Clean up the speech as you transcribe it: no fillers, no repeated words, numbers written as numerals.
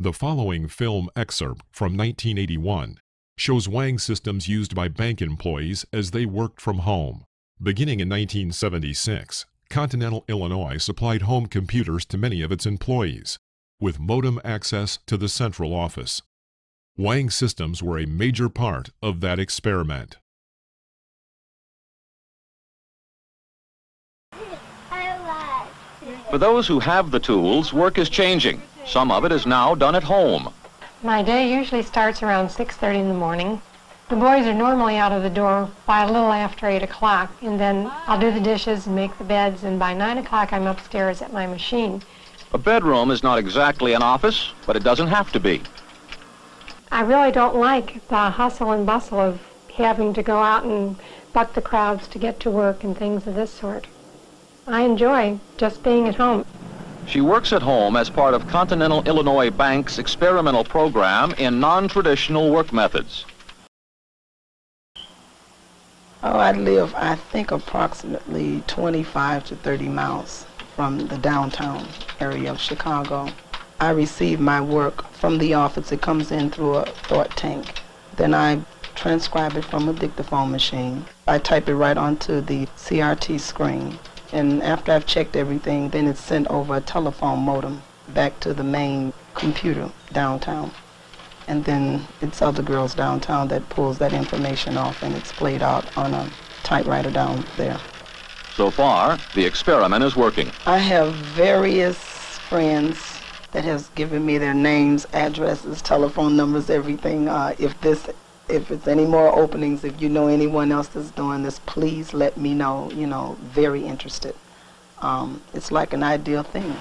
The following film excerpt from 1981 shows Wang systems used by bank employees as they worked from home. Beginning in 1976, Continental Illinois supplied home computers to many of its employees, with modem access to the central office. Wang systems were a major part of that experiment. For those who have the tools, work is changing. Some of it is now done at home. My day usually starts around 6:30 in the morning. The boys are normally out of the door by a little after 8 o'clock, and then I'll do the dishes and make the beds, and by 9 o'clock I'm upstairs at my machine. A bedroom is not exactly an office, but it doesn't have to be. I really don't like the hustle and bustle of having to go out and buck the crowds to get to work and things of this sort. I enjoy just being at home. She works at home as part of Continental Illinois Bank's experimental program in non-traditional work methods. Oh, I live, I think, approximately 25 to 30 miles from the downtown area of Chicago. I receive my work from the office. It comes in through a thought tank. Then I transcribe it from a dictaphone machine. I type it right onto the CRT screen. And after I've checked everything, then it's sent over a telephone modem back to the main computer downtown. And then it's other girls downtown that pulls that information off, and it's played out on a typewriter down there. So far, the experiment is working. I have various friends that has given me their names, addresses, telephone numbers, everything. If it's any more openings, if you know anyone else that's doing this, please let me know. You know, very interested. It's like an ideal thing.